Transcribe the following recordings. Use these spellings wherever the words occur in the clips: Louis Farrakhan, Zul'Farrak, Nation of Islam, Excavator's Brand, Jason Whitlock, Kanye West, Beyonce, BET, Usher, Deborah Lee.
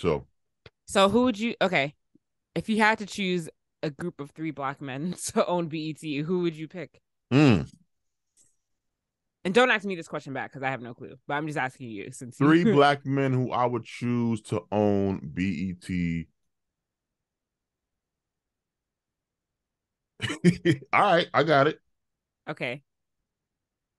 So who would you, okay, if you had to choose a group of three black men to own BET, who would you pick? And don't ask me this question back because I have no clue, but I'm just asking you. Since three black men who I would choose to own BET. All right, I got it. Okay.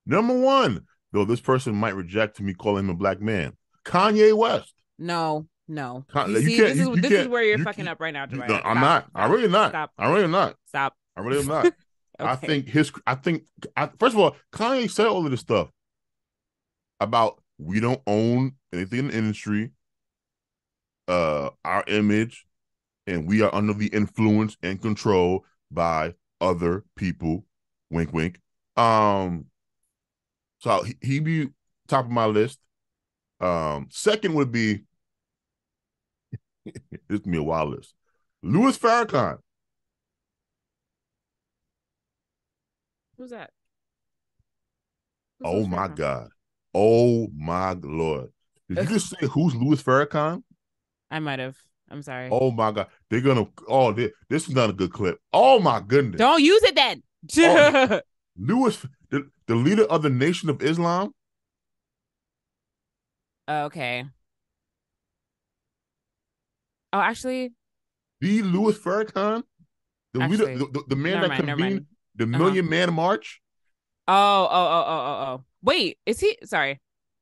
Number one, though this person might reject me calling him a black man, Kanye West. No. This is where you're fucking up right now. Dwight. No, I'm not. I'm really not. Okay. I think first of all, Kanye said all of this stuff about we don't own anything in the industry, our image, and we are under the influence and control by other people. Wink, wink. So he'd be top of my list. Second would be this is me a wild list. Louis Farrakhan. Who's that? Who's Louis Farrakhan? God. Oh my Lord. Did you just say who's Louis Farrakhan? I might have. I'm sorry. Oh my God. They're gonna this is not a good clip. Oh my goodness. Don't use it then. Oh, Louis, the leader of the Nation of Islam. Okay. Oh, actually, the Louis Farrakhan, the man that convened the Million Man March. Oh! Wait, is he? Sorry.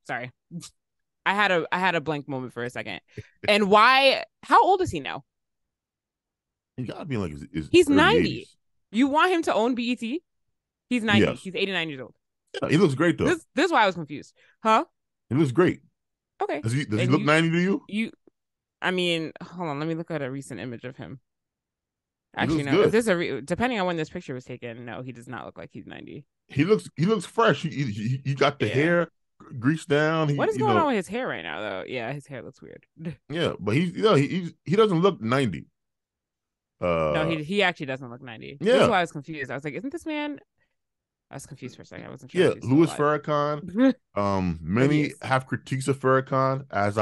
I had a blank moment for a second. And why? How old is he now? He gotta be like he's 90. 80s. You want him to own BET? He's 90. Yes. He's 89 years old. Yeah, he looks great though. This is why I was confused, huh? He looks great. Okay. Does he look 90 to you? I mean, hold on. Let me look at a recent image of him. Actually, no. Is this depending on when this picture was taken? No, he does not look like he's 90. He looks fresh. He got the hair greased down. What is going on with his hair right now, though? Yeah, his hair looks weird. Yeah, but he doesn't look 90. No, he actually doesn't look 90. Yeah. That's why I was confused. I was like, isn't this man? I was confused for a second. I wasn't sure. Yeah, Louis Farrakhan. Many have critiques of Farrakhan, as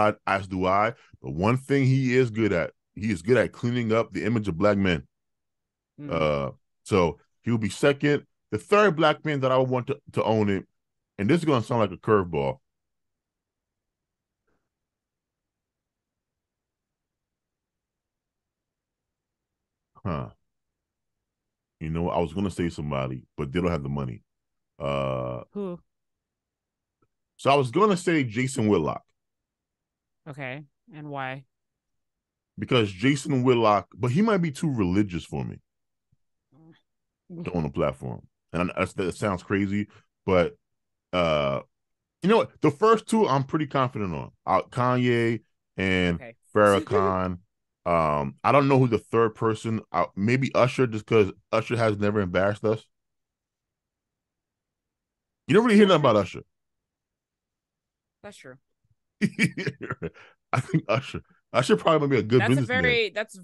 do I. But one thing he is good at cleaning up the image of black men. So he'll be second. The third black man that I would want to own it, and this is going to sound like a curveball. Huh. You know, I was going to say somebody, but they don't have the money. Who? So I was going to say Jason Whitlock. Okay. And why? Because Jason Whitlock, but he might be too religious for me to own a platform. And that sounds crazy, but you know what? The first two I'm pretty confident on. Kanye and Farrakhan. I don't know who the third person. Maybe Usher, just because Usher has never embarrassed us. You don't really hear nothing about Usher. That's true. I think Usher probably be a good businessman. That's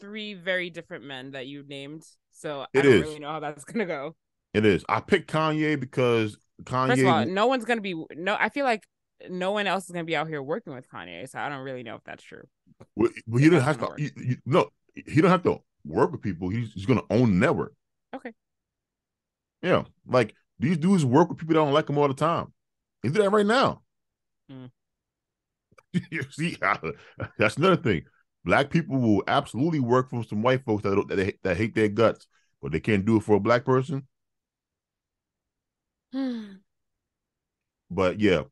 three very different men that you named. So I don't really know how that's gonna go. It is. I picked Kanye because Kanye. First of all, I feel like no one else is gonna be out here working with Kanye, so I don't really know if that's true. Well, he doesn't have to. He don't have to work with people. He's gonna own the network. Okay. Yeah, like these dudes work with people that don't like him all the time. He do that right now. You see, that's another thing. Black people will absolutely work for some white folks that hate their guts, but they can't do it for a black person. But yeah,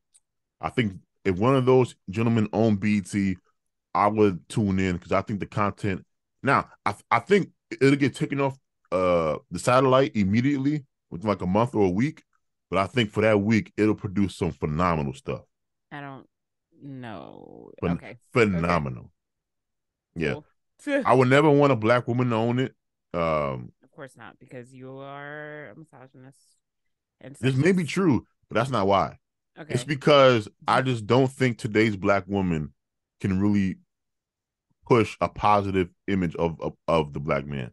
I think if one of those gentlemen owned BET, I would tune in because I think the content. Now, I think it'll get taken off the satellite immediately within like a month or a week, but I think for that week it'll produce some phenomenal stuff. I don't know. Okay. Phenomenal. Okay. Yeah. Cool. I would never want a black woman to own it. Of course not, because you are a misogynist. And this may be true, but that's not why. Okay. It's because I just don't think today's black woman can really push a positive image of the black man.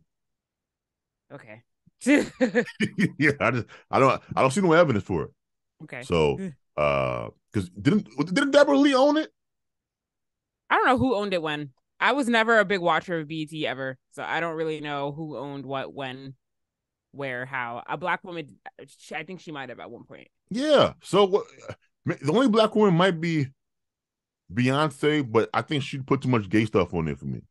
Okay. Yeah, I don't see no evidence for it. Okay. So because didn't Deborah Lee own it? I don't know who owned it when. I was never a big watcher of BET ever, so I don't really know who owned what, when, where, how. A black woman, I think she might have at one point. Yeah. So the only black woman might be Beyonce, but I think she put too much gay stuff on there for me.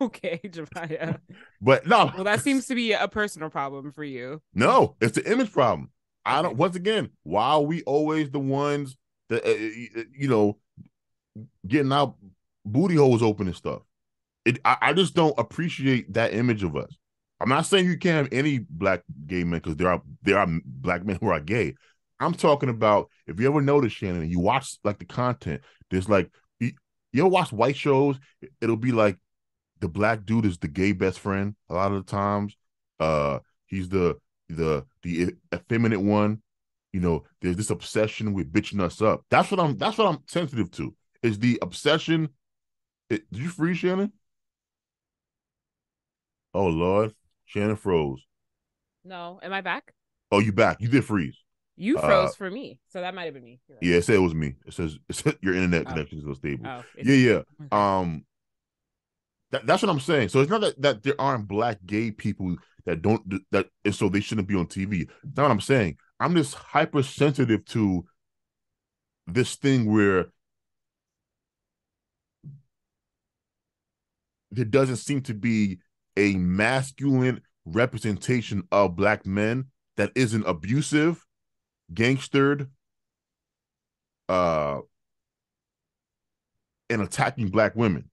Okay, Jemiah. But no. Well, that seems to be a personal problem for you. No, it's the image problem. I don't. Once again, why are we always the ones that you know, getting our booty holes open and stuff? I just don't appreciate that image of us. I'm not saying you can't have any black gay men, because there are black men who are gay. I'm talking about, if you ever notice, Shannon, you watch like the content. There's like, you ever watch white shows? It'll be like the black dude is the gay best friend a lot of the times. He's the effeminate one. You know, there's this obsession with bitching us up. That's what I'm sensitive to. Is the obsession. Did you freeze, Shannon? Oh Lord, Shannon froze. No, am I back? Oh, you back? You did freeze. You froze for me, so that might have been me. Right. Yeah, it said it was me. It says your internet connection is so stable. Oh, yeah. That's what I'm saying. So it's not that there aren't black gay people that and so they shouldn't be on TV. That's not what I'm saying. I'm just hypersensitive to this thing where there doesn't seem to be a masculine representation of black men that isn't abusive, gangstered, and attacking black women.